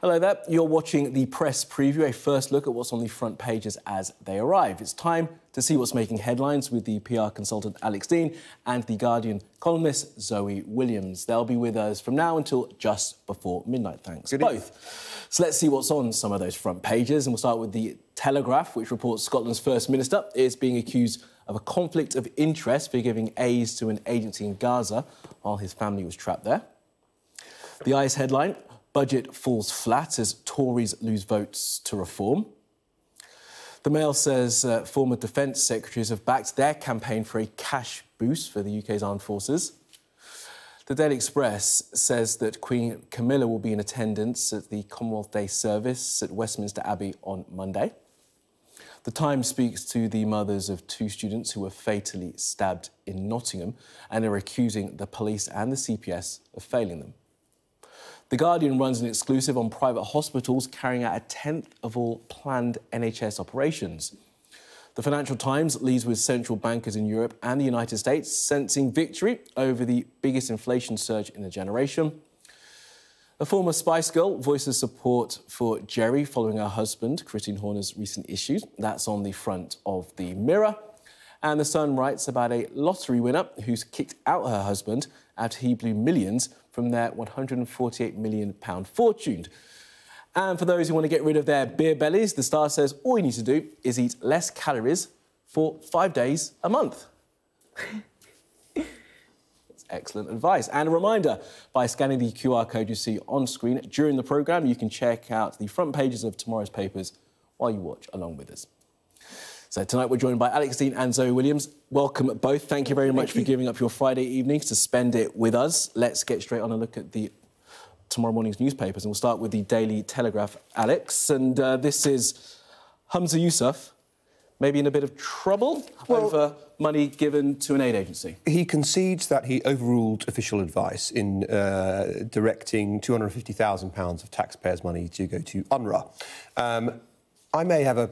Hello there. You're watching The Press Preview, a first look at what's on the front pages as they arrive. It's time to see what's making headlines with the PR consultant Alex Dean and The Guardian columnist Zoe Williams. They'll be with us from now until just before midnight. Thanks, both. So let's see what's on some of those front pages. And we'll start with The Telegraph, which reports Scotland's First Minister is being accused of a conflict of interest for giving aids to an agency in Gaza while his family was trapped there. The IS headline, budget falls flat as Tories lose votes to reform. The Mail says former defence secretaries have backed their campaign for a cash boost for the UK's armed forces. The Daily Express says that Queen Camilla will be in attendance at the Commonwealth Day service at Westminster Abbey on Monday. The Times speaks to the mothers of two students who were fatally stabbed in Nottingham and are accusing the police and the CPS of failing them. The Guardian runs an exclusive on private hospitals carrying out a tenth of all planned NHS operations. The Financial Times leads with central bankers in Europe and the United States sensing victory over the biggest inflation surge in a generation. A former Spice Girl voices support for Jerry following her husband, Christine Horner's recent issues. That's on the front of The Mirror. And The Sun writes about a lottery winner who's kicked out her husband after he blew millions from their £148 million fortune. And for those who want to get rid of their beer bellies, The Star says all you need to do is eat less calories for 5 days a month. That's excellent advice. And a reminder, by scanning the QR code you see on screen during the programme, you can check out the front pages of tomorrow's papers while you watch along with us. So tonight we're joined by Alex Dean and Zoe Williams. Welcome both. Thank you very much for giving up your Friday evenings to spend it with us. Let's get straight on a look at the tomorrow morning's newspapers. And we'll start with the Daily Telegraph, Alex. And this is Humza Yousaf, maybe in a bit of trouble over money given to an aid agency. He concedes that he overruled official advice in directing £250,000 of taxpayers' money to go to UNRWA. I may have a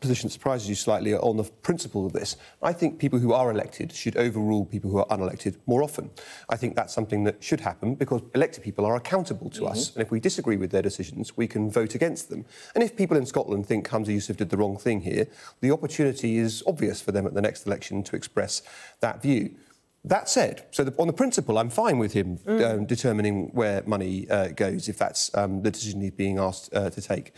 position that surprises you slightly on the principle of this. I think people who are elected should overrule people who are unelected more often. I think that's something that should happen because elected people are accountable to us, and if we disagree with their decisions, we can vote against them. And if people in Scotland think Humza Yousaf did the wrong thing here, the opportunity is obvious for them at the next election to express that view. That said, so on the principle, I'm fine with him determining where money goes if that's the decision he's being asked to take.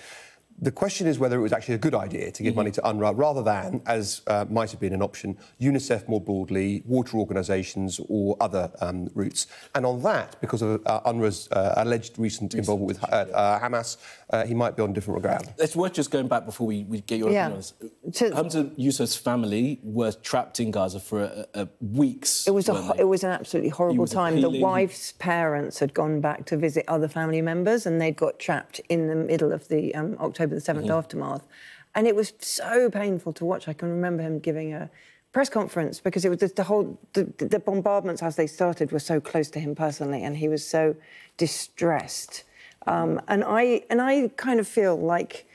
The question is whether it was actually a good idea to give money to UNRWA rather than, as might have been an option, UNICEF more broadly, water organisations or other routes. And on that, because of UNRWA's alleged recent involvement with Hamas, he might be on different ground. It's worth just going back before we get your opinion on this. Humza Yousaf's family were trapped in Gaza for weeks. It was an absolutely horrible time. Appealing. The wife's parents had gone back to visit other family members and they'd got trapped in the middle of the October 7th aftermath, and it was so painful to watch. I can remember him giving a press conference because it was just the bombardments as they started were so close to him personally, and he was so distressed. And I kind of feel like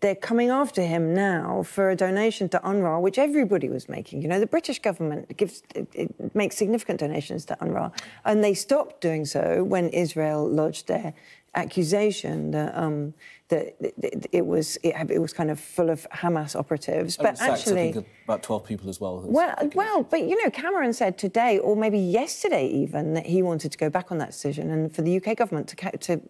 they're coming after him now for a donation to UNRWA, which everybody was making. You know, the British government makes significant donations to UNRWA, and they stopped doing so when Israel lodged their accusation that it was kind of full of Hamas operatives, but actually I think about 12 people as well. But you know, Cameron said today, or maybe yesterday even, that he wanted to go back on that decision and for the UK government to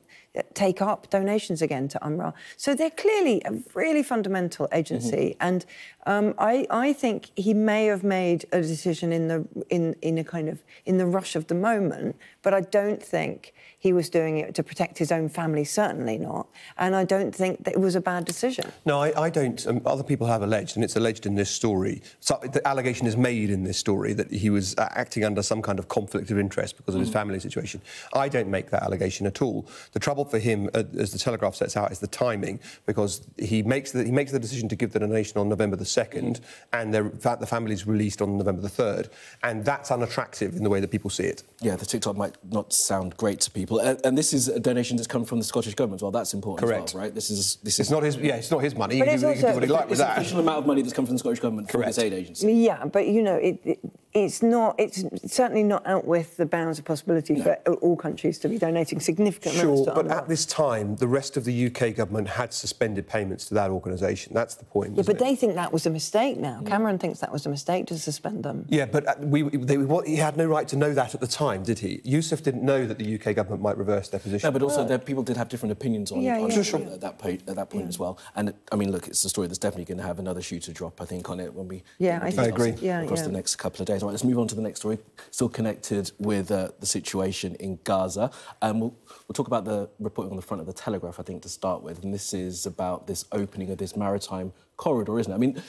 take up donations again to UNRWA. So they're clearly a really fundamental agency, and I think he may have made a decision in the rush of the moment, but I don't think he was doing it to protect his own family, certainly not. And I don't think that it was a bad decision. No, I don't. Other people have alleged, and it's alleged in this story, so the allegation is made in this story that he was acting under some kind of conflict of interest because of his family situation. I don't make that allegation at all. The trouble for him, as the Telegraph sets out, is the timing, because he makes the decision to give the donation on November the 2nd, and the family's released on November the 3rd. And that's unattractive in the way that people see it. Yeah, the TikTok might not sound great to people. And this is a donation that's come from the Scottish government as well. That's important. Correct. As well, right? This is not his. Yeah, it's not his money. But he can do what he likes with that. It's an official amount of money that's come from the Scottish government from this aid agency. Yeah, but you know, It's certainly not out with the bounds of possibility for all countries to be donating significant amounts. Sure, but at this time, the rest of the UK government had suspended payments to that organisation. That's the point. Yeah, but they think that was a mistake now. Cameron thinks that was a mistake to suspend them. Yeah, but he had no right to know that at the time, did he? Yousaf didn't know that the UK government might reverse their position. No, but also people did have different opinions on at that point, as well. And, I mean, look, it's a story that's definitely going to have another shoe to drop, I think, on it when we... Yeah, I agree. Across the next couple of days. Right, let's move on to the next story, still connected with the situation in Gaza. We'll talk about the reporting on the front of The Telegraph, I think, to start with, and this is about this opening of this maritime corridor, isn't it? I mean,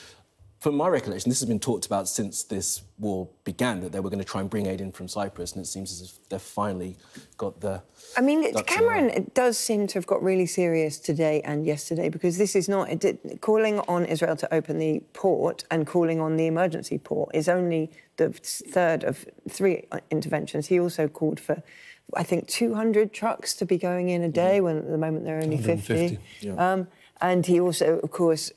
from my recollection, this has been talked about since this war began, that they were going to try and bring aid in from Cyprus, and it seems as if they've finally got the... I mean, Cameron does seem to have got really serious today and yesterday, because this is not... calling on Israel to open the port and calling on the emergency port is only the third of three interventions. He also called for, I think, 200 trucks to be going in a day, when at the moment there are only 50. Yeah. And he also, of course,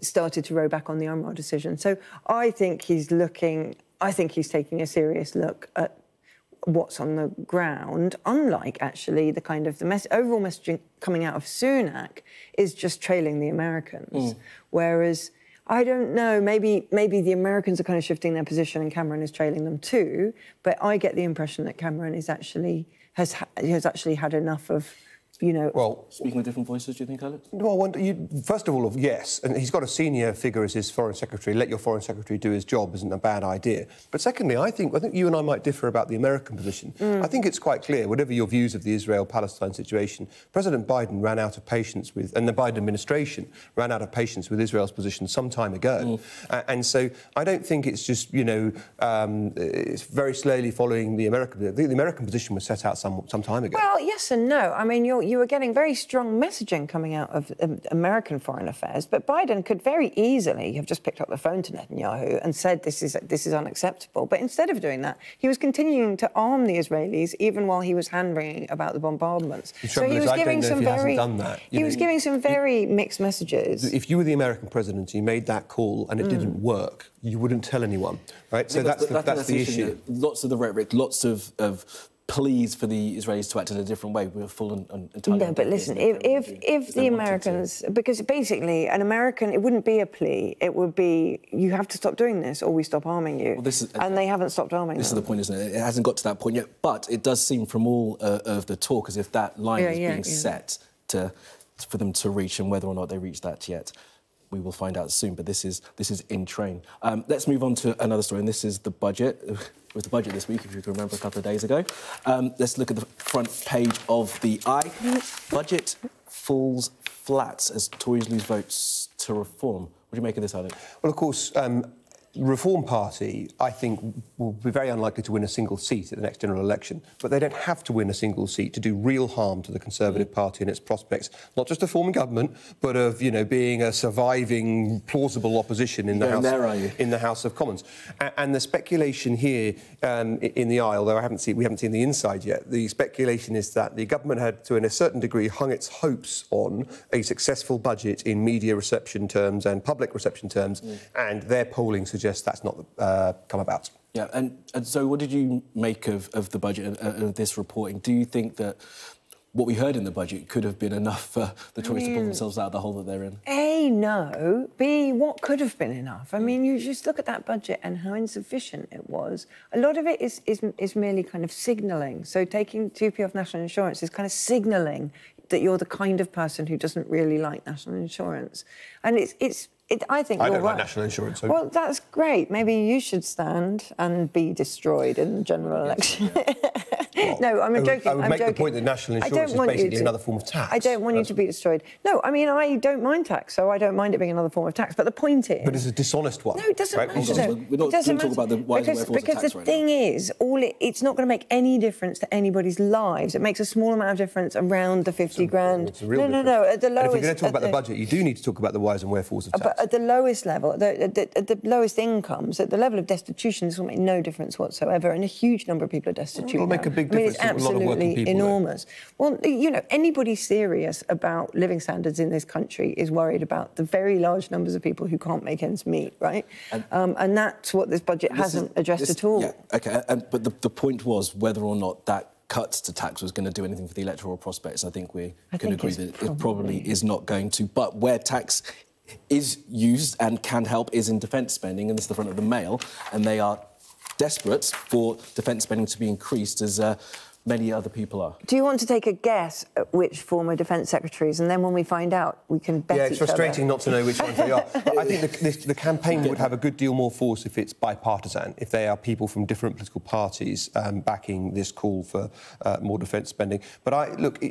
started to row back on the UNRWA decision. So I think he's looking... I think he's taking a serious look at what's on the ground, unlike, actually, the kind of... overall messaging coming out of Sunak is just trailing the Americans, whereas... I don't know, maybe the Americans are kind of shifting their position and Cameron is trailing them too, but I get the impression that Cameron is actually... has actually had enough of... Well, speaking with different voices, do you think, Alex? Well, first of all, yes, and he's got a senior figure as his foreign secretary. Let your foreign secretary do his job isn't a bad idea. But secondly, I think you and I might differ about the American position. I think it's quite clear, whatever your views of the Israel-Palestine situation, President Biden ran out of patience with, and the Biden administration ran out of patience with Israel's position some time ago. And so I don't think it's just, it's very slowly following the American position. I think the American position was set out some time ago. Well, yes and no. I mean, you were getting very strong messaging coming out of American foreign affairs, but Biden could very easily have just picked up the phone to Netanyahu and said, this is unacceptable. But instead of doing that, he was continuing to arm the Israelis, even while he was hand-wringing about the bombardments. So he was giving some very... He was giving some very mixed messages. If you were the American president, you made that call and it didn't work, you wouldn't tell anyone, right? So that's the issue. Lots of the rhetoric, lots of pleas for the Israelis to act in a different way. We're full and entirely... No, but listen, if the Americans... Because basically, an American... It wouldn't be a plea. It would be, you have to stop doing this or we stop arming you. Well, and they haven't stopped arming them. This is the point, isn't it? It hasn't got to that point yet. But it does seem from all of the talk as if that line is being set for them to reach, and whether or not they reach that yet, we will find out soon. But this is in train. Let's move on to another story, and this is the budget. With the budget this week, if you can remember, a couple of days ago. Let's look at the front page of the Eye. Budget falls flat as Tories lose votes to Reform. What do you make of this, Alex? Well, of course, Reform Party, I think, will be very unlikely to win a single seat at the next general election, but they don't have to win a single seat to do real harm to the Conservative Party and its prospects, not just of forming government, but of, being a surviving, plausible opposition in the House of Commons. And the speculation here in the Eye, although we haven't seen the inside yet, the speculation is that the government had, to a certain degree, hung its hopes on a successful budget in media reception terms and public reception terms, and their polling suggests that's not come about. Yeah, and so what did you make of the budget and of this reporting? Do you think that what we heard in the budget could have been enough for the Tories to pull themselves out of the hole that they're in? A, no. B, what could have been enough? I mean, you just look at that budget and how insufficient it was. A lot of it is merely kind of signalling. So taking 2p off national insurance is kind of signalling that you're the kind of person who doesn't really like national insurance. And I think I don't like national insurance. So... Well, that's great. Maybe you should stand and be destroyed in the general election. Well, no, I'm joking. I would make the point that national insurance is basically another form of tax. I don't want you to be destroyed. No, I mean, I don't mind tax, so I don't mind it being another form of tax. But the point is... But it's a dishonest one. No, it doesn't matter. Though. We're not going to talk about the wider ways of tax right now. Because the thing is, it's not going to make any difference to anybody's lives. It makes a small amount of difference around the 50 grand. No, no, no. At the lowest... If you're going to talk about the budget, you do need to talk about the whys and wherefores of tax. at the lowest level, at the lowest incomes, at the level of destitution, this will make no difference whatsoever, and a huge number of people are destitute. It will make a big difference. I mean, it's absolutely enormous. Well, you know, anybody serious about living standards in this country is worried about the very large numbers of people who can't make ends meet, right? And that's what this budget hasn't addressed at all. Yeah, okay, but the point was whether or not that cuts to tax was going to do anything for the electoral prospects. I think we can agree that it probably is not going to. But where tax is used and can help is in defence spending, and this is the front of the Mail, and they are desperate for defence spending to be increased as many other people are. Do you want to take a guess at which former defence secretaries, and then when we find out, we can bet each other? Yeah, it's frustrating not to know which ones they are. I think the campaign would have a good deal more force if it's bipartisan, if they are people from different political parties backing this call for more defence spending. But I look.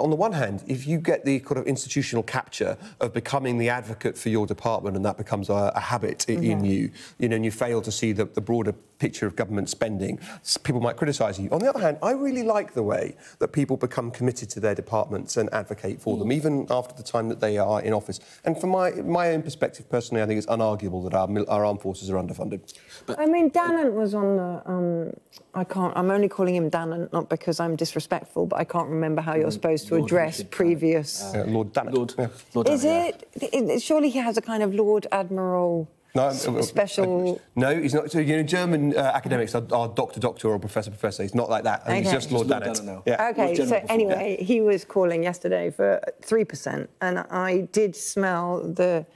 On the one hand, if you get the kind of institutional capture of becoming the advocate for your department and that becomes a habit in you, you know, and you fail to see the broader picture of government spending, people might criticise you. On the other hand, I really like the way that people become committed to their departments and advocate for them, even after the time that they are in office. And from my own perspective, personally, I think it's unarguable that our armed forces are underfunded. But I mean, Dannatt was on the... I'm only calling him Dannatt, not because I'm disrespectful, but I can't remember how you're supposed to address previous... Lord Dannatt. Lord Dannatt, surely he has a kind of Lord Admiral... No, special... No, he's not. So, you know, German academics are doctor or professor. He's not like that. Okay. He's just Lord Dannatt. No. Yeah. OK, so anyway, he was calling yesterday for 3%, and I did smell the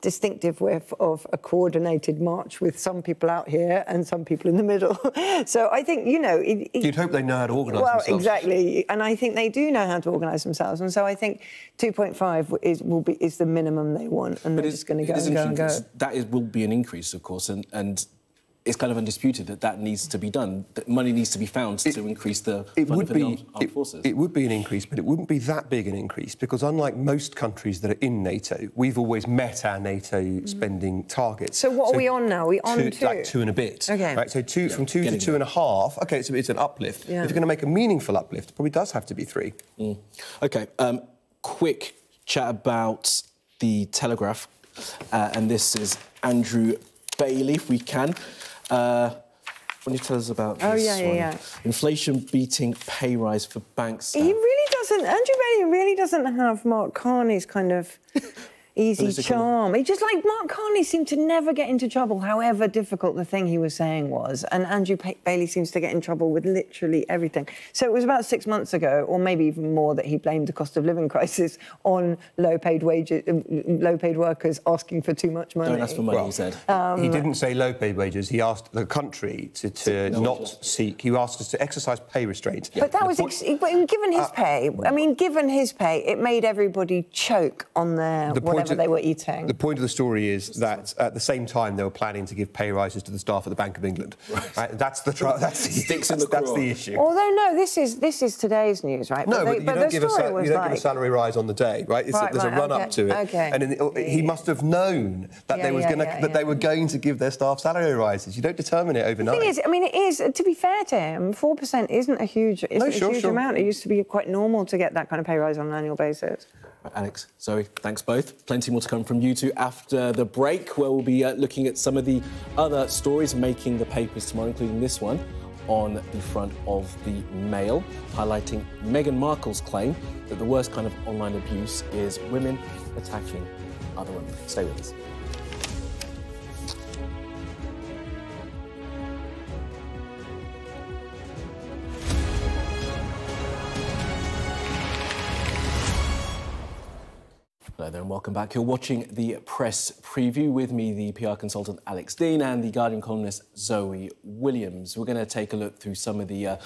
distinctive whiff of a coordinated march with some people out here and some people in the middle. So I think, you know... You'd hope they know how to organise themselves. Well, exactly. And I think they do know how to organise themselves. And so I think 2.5 is the minimum they want. And they're just going to go and go and go. That will be an increase, of course, and it's kind of undisputed that that needs to be done, that money needs to be found to increase the funding for the armed forces. It would be an increase, but it wouldn't be that big an increase, because unlike most countries that are in NATO, we've always met our NATO spending targets. So what are we on now? Are we on two? Like 2 and a bit. OK. Right, so from two to two and a half. OK, so it's an uplift. Yeah. If you're going to make a meaningful uplift, it probably does have to be 3. Mm. OK, quick chat about The Telegraph, and this is Andrew Bailey, if we can. Why don't you tell us about this one? Inflation beating pay rise for banks. He really doesn't... Andrew Bailey really doesn't have Mark Carney's kind of easy charm. He just, like, Mark Carney seemed to never get into trouble, however difficult the thing he was saying was, and Andrew Bailey seems to get in trouble with literally everything. So it was about 6 months ago, or maybe even more, that he blamed the cost of living crisis on low-paid wages, low-paid workers asking for too much money. Don't ask for money, he said. He didn't say low-paid wages. He asked the country He asked us to exercise pay restraint. Yeah. But that was... given his pay, I mean, given his pay, it made everybody choke on their... They were eating. The point of the story is that at the same time they were planning to give pay rises to the staff of the Bank of England. Right. That's the issue. Although no, this is today's news, right? No, but you don't give a salary rise on the day, right? There's a run up to it. And he must have known that they were going to give their staff salary rises. You don't determine it overnight. The thing is, I mean, it is, to be fair to him, 4% isn't a huge amount. It used to be quite normal to get that kind of pay rise on an annual basis. Alex, Zoe, thanks both. Plenty more to come from you two after the break, where we'll be looking at some of the other stories making the papers tomorrow, including this one on the front of the Mail, highlighting Meghan Markle's claim that the worst kind of online abuse is women attacking other women. Stay with us. Hello there and welcome back. You're watching The Press Preview. With me, the PR consultant Alex Dean and The Guardian columnist Zoe Williams. We're going to take a look through some of the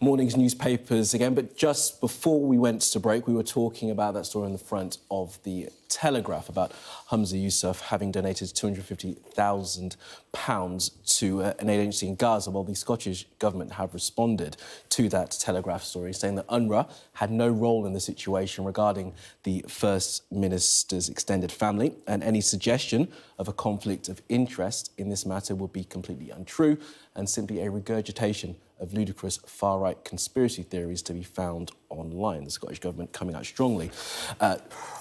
morning's newspapers again, but just before we went to break, we were talking about that story on the front of The Telegraph about Humza Yousaf having donated £250,000 to an aid agency in Gaza, while the Scottish government have responded to that Telegraph story, saying that UNRWA had no role in the situation regarding the First Minister's extended family, and any suggestion of a conflict of interest in this matter would be completely untrue and simply a regurgitation of ludicrous far-right conspiracy theories to be found online. The Scottish Government coming out strongly,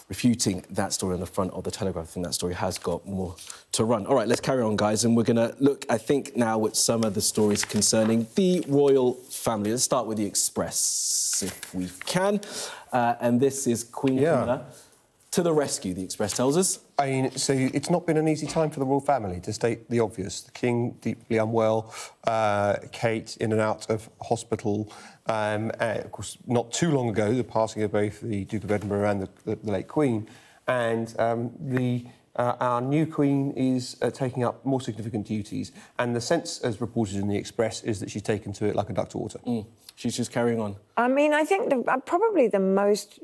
refuting that story on the front of The Telegraph. I think that story has got more to run. All right, let's carry on, guys, and we're going to look, I think, now at some of the stories concerning the royal family. Let's start with The Express, if we can. And this is Queen Camilla to the rescue, The Express tells us. I mean, so it's not been an easy time for the royal family, to state the obvious. The King deeply unwell, Kate in and out of hospital. Of course, not too long ago, the passing of both the Duke of Edinburgh and the late Queen. And our new Queen is taking up more significant duties. And the sense, as reported in The Express, is that she's taken to it like a duck to water. Mm. She's just carrying on. I mean, I think probably the most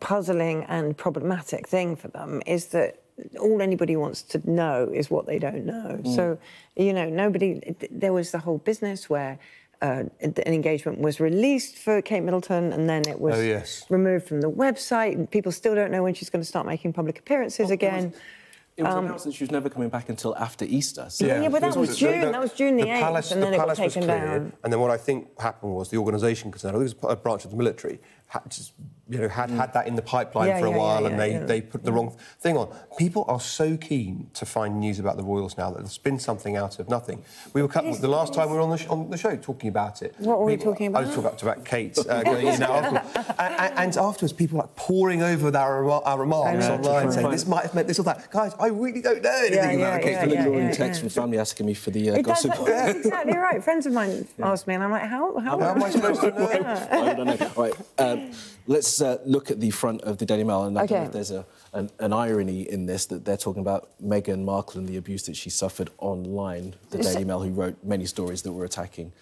puzzling and problematic thing for them is that all anybody wants to know is what they don't know. Mm. So, you know, nobody... There was the whole business where an engagement was released for Kate Middleton and then it was removed from the website and people still don't know when she's going to start making public appearances again. It was announced that she was never coming back until after Easter. So. Yeah, but that was June. That was June the 8th, palace, and then the palace it got taken down. And then what I think happened was the organisation, because now there was a branch of the military, had that in the pipeline for a while, and they put the wrong thing on. People are so keen to find news about the royals now that they'll spin something out of nothing. We were the last time we were on the show talking about it. What were we talking about? I was talking about Kate going in now afterwards. And afterwards, people were like pouring over our remarks online, saying this might have meant this or that. Guys, I really don't know anything about Kate. I'm ignoring texts from family asking me for the gossip. That's exactly right. Friends of mine asked me, and I'm like, how am I supposed to know? I don't know. Right. Let's look at the front of the Daily Mail, and I don't know if there's an irony in this, that they're talking about Meghan Markle and the abuse that she suffered online. The Daily Mail, who wrote many stories that were attacking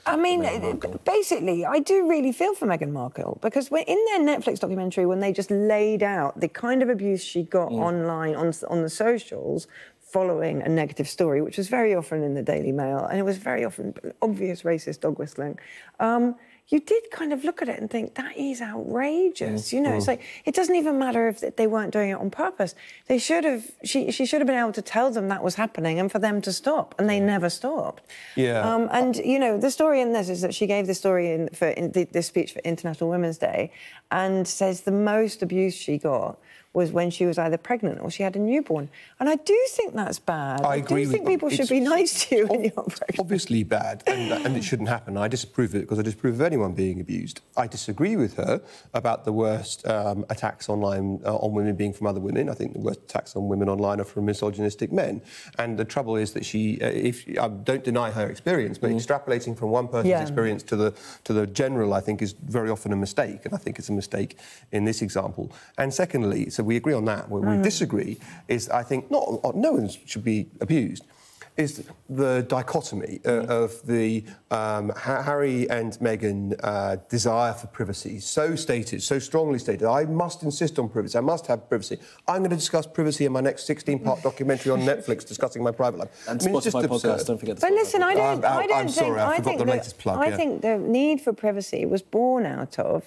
basically, I do really feel for Meghan Markle, because we're in their Netflix documentary, when they just laid out the kind of abuse she got online, on the socials, following a negative story, which was very often in the Daily Mail, and it was very often obvious racist dog whistling. You did kind of look at it and think, that is outrageous. You know, it's like, it doesn't even matter if they weren't doing it on purpose. They should have, she should have been able to tell them that was happening and for them to stop, and they never stopped. Yeah. And, you know, the story in this is that she gave the story this speech for International Women's Day, and says the most abuse she got was when she was either pregnant or she had a newborn. And I do think that's bad. I agree with you. I do think people should be nice to you when you're pregnant. Obviously bad, and it shouldn't happen. I disapprove it, because I disapprove of anyone being abused. I disagree with her about the worst attacks online on women being from other women. I think the worst attacks on women online are from misogynistic men. And the trouble is that she... I don't deny her experience, but extrapolating from one person's experience to the general, I think, is very often a mistake. And I think it's a mistake in this example. And secondly... So we agree on that. Where we disagree is, I think, no one should be abused, is the dichotomy of the Harry and Meghan desire for privacy, so strongly stated. I must insist on privacy. I must have privacy. I'm going to discuss privacy in my next 16-part documentary on Netflix discussing my private life. And Spotify podcast, don't forget. But listen, I think the need for privacy was born out of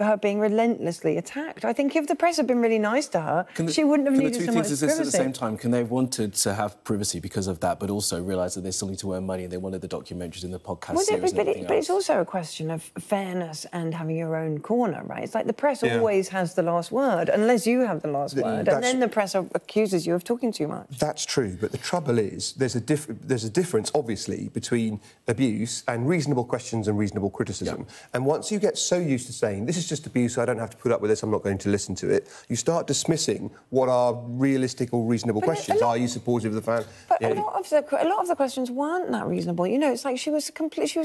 her being relentlessly attacked. I think if the press had been really nice to her, she wouldn't have needed so much privacy. Can the two things exist at the same time? Can they have wanted to have privacy because of that, but also realise that they still need to earn money and they wanted the documentaries and the podcast series and everything else? But it's also a question of fairness and having your own corner, right? It's like the press always has the last word, unless you have the last word, and then the press accuses you of talking too much. That's true, but the trouble is there's a difference, obviously, between abuse and reasonable questions and reasonable criticism. Yeah. And once you get so used to saying, this is just abuse, I don't have to put up with this, I'm not going to listen to it, you start dismissing what are realistic or reasonable questions. Are you supportive of the family? A lot of the questions weren't that reasonable. You know, it's like she was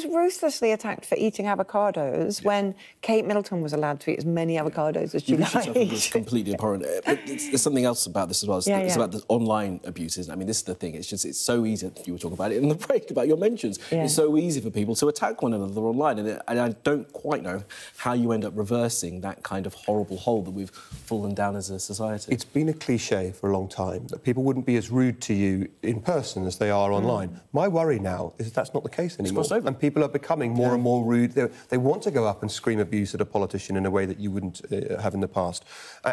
ruthlessly attacked for eating avocados when Kate Middleton was allowed to eat as many avocados as she liked. It's completely abhorrent. But there's something else about this as well. It's, it's about the online abuses. I mean, this is the thing. It's just, it's so easy. You were talking about it in the break about your mentions. Yeah. It's so easy for people to attack one another online, and I don't quite know how you end up reversing that kind of horrible hole that we've fallen down as a society. It's been a cliche for a long time that people wouldn't be as rude to you in person as they are online. My worry now is that's not the case anymore. And people are becoming more and more rude. They want to go up and scream abuse at a politician in a way that you wouldn't have in the past.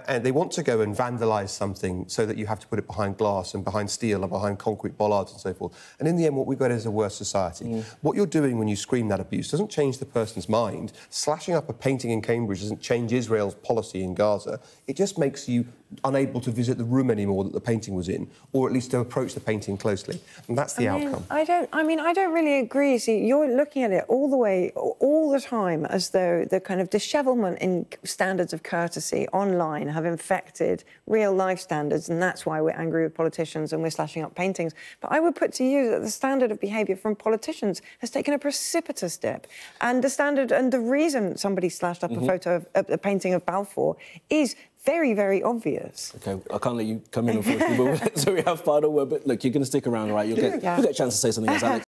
And they want to go and vandalise something so that you have to put it behind glass and behind steel and behind concrete bollards and so forth. And in the end, what we've got is a worse society. What you're doing when you scream that abuse doesn't change the person's mind. Slashing up a painting in Cambridge doesn't change Israel's policy in Gaza. It just makes you unable to visit the room anymore that the painting was in, or at least to approach the painting closely. And that's the outcome. I don't really agree. See, you're looking at it all the time, as though the kind of dishevelment in standards of courtesy online have infected real-life standards, and that's why we're angry with politicians and we're slashing up paintings. But I would put to you that the standard of behaviour from politicians has taken a precipitous dip, and the standard and the reason somebody slashed up a photo of a painting of Balfour is very, very obvious. OK, I can't let you come in, unfortunately, but so we have final word. But look, you're going to stick around, all right? You'll get a chance to say something else, Alex.